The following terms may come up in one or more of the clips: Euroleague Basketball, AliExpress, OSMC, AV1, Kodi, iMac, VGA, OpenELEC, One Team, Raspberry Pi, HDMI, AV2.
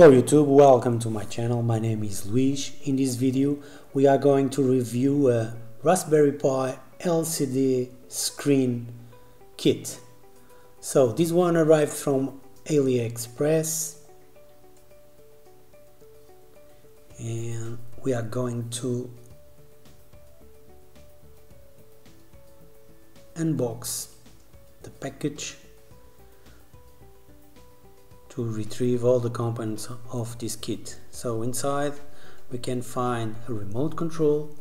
Hello YouTube, welcome to my channel. My name is Luis. In this video we are going to review a Raspberry Pi LCD screen kit. So this one arrived from AliExpress and we are going to unbox the package to retrieve all the components of this kit. So inside we can find a remote control,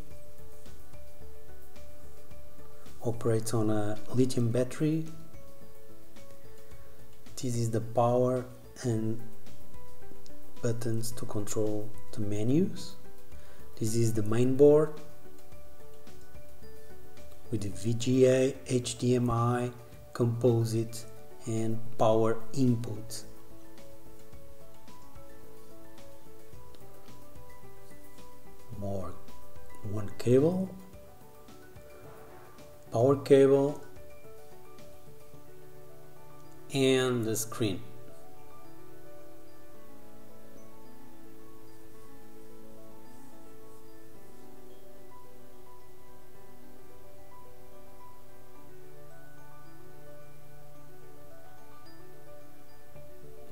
operates on a lithium battery. This is the power and buttons to control the menus. This is the main board with the VGA, HDMI, composite and power input. More one cable, power cable and the screen.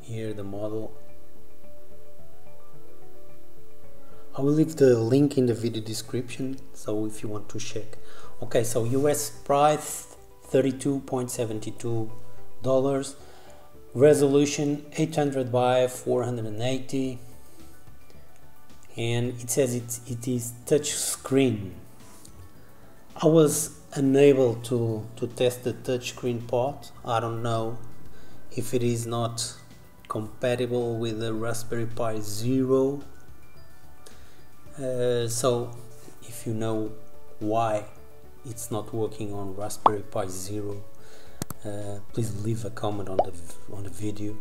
Here the model. I will leave the link in the video description, so if you want to check. Okay, so US price $32.72, resolution 800 by 480, and it says it is touch screen. I was unable to test the touch screen part. I don't know if it is not compatible with the Raspberry Pi Zero. So if you know why it's not working on Raspberry Pi Zero, please leave a comment on the video.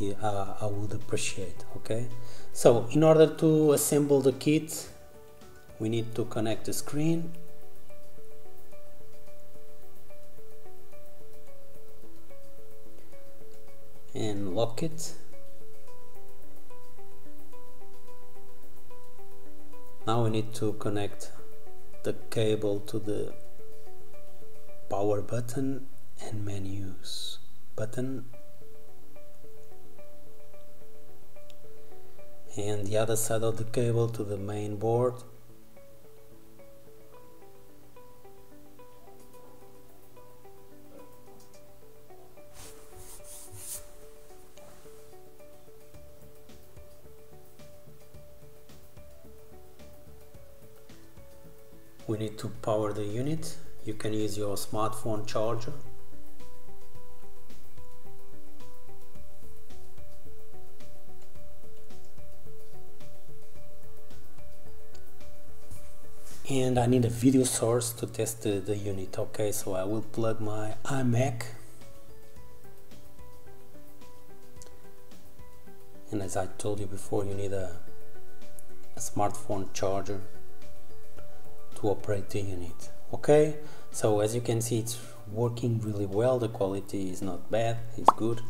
Yeah, I would appreciate. Okay, so in order to assemble the kit we need to connect the screen, and lock it. Now we need to connect the cable to the power button and menus button, and the other side of the cable to the main board. We need to power the unit. You can use your smartphone charger. And I need a video source to test the unit. Okay, so I will plug my iMac. And as I told you before, you need a smartphone charger to operate the unit. Okay, so as you can see it's working really well, the quality is not bad, it's good.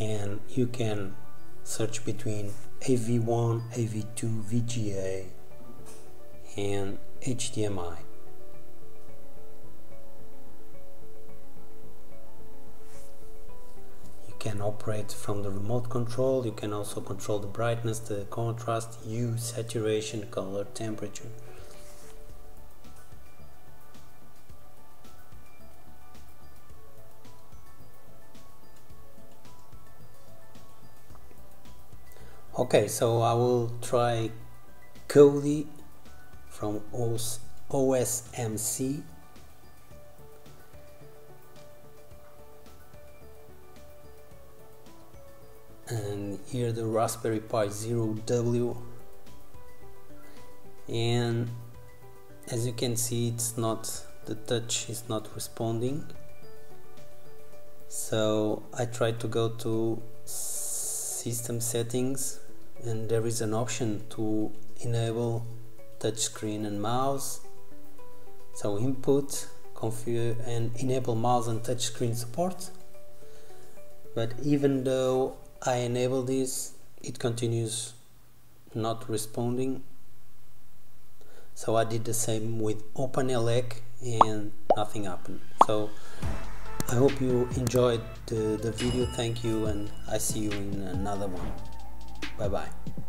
And you can search between AV1, AV2, VGA and HDMI. You can operate from the remote control. You can also control the brightness, the contrast, hue, saturation, color, temperature. Okay, so I will try Kodi from OSMC. And here the Raspberry Pi Zero W. And as you can see, it's not the touch is not responding, so I tried to go to system settings, and there is an option to enable touchscreen and mouse, so input, configure and enable mouse and touchscreen support. But even though I enable this, it continues not responding. So I did the same with OpenELEC and nothing happened. So I hope you enjoyed the video. Thank you, and I see you in another one. Bye bye.